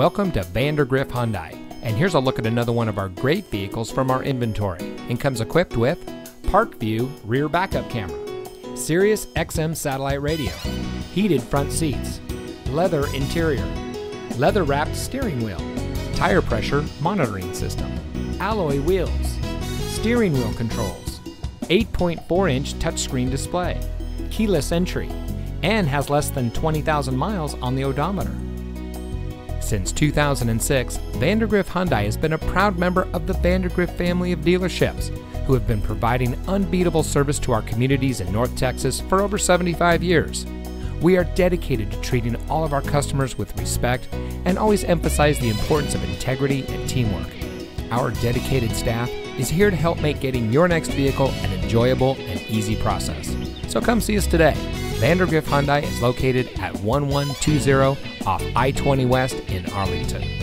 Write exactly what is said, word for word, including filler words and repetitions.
Welcome to Vandergriff Hyundai, and here's a look at another one of our great vehicles from our inventory, and comes equipped with Parkview rear backup camera, Sirius X M satellite radio, heated front seats, leather interior, leather wrapped steering wheel, tire pressure monitoring system, alloy wheels, steering wheel controls, eight point four inch touchscreen display, keyless entry, and has less than twenty thousand miles on the odometer. Since two thousand six, Vandergriff Hyundai has been a proud member of the Vandergriff family of dealerships, who have been providing unbeatable service to our communities in North Texas for over seventy-five years. We are dedicated to treating all of our customers with respect and always emphasize the importance of integrity and teamwork. Our dedicated staff is here to help make getting your next vehicle an enjoyable and easy process. So come see us today. Vandergriff Hyundai is located at eleven twenty off I twenty West in Arlington.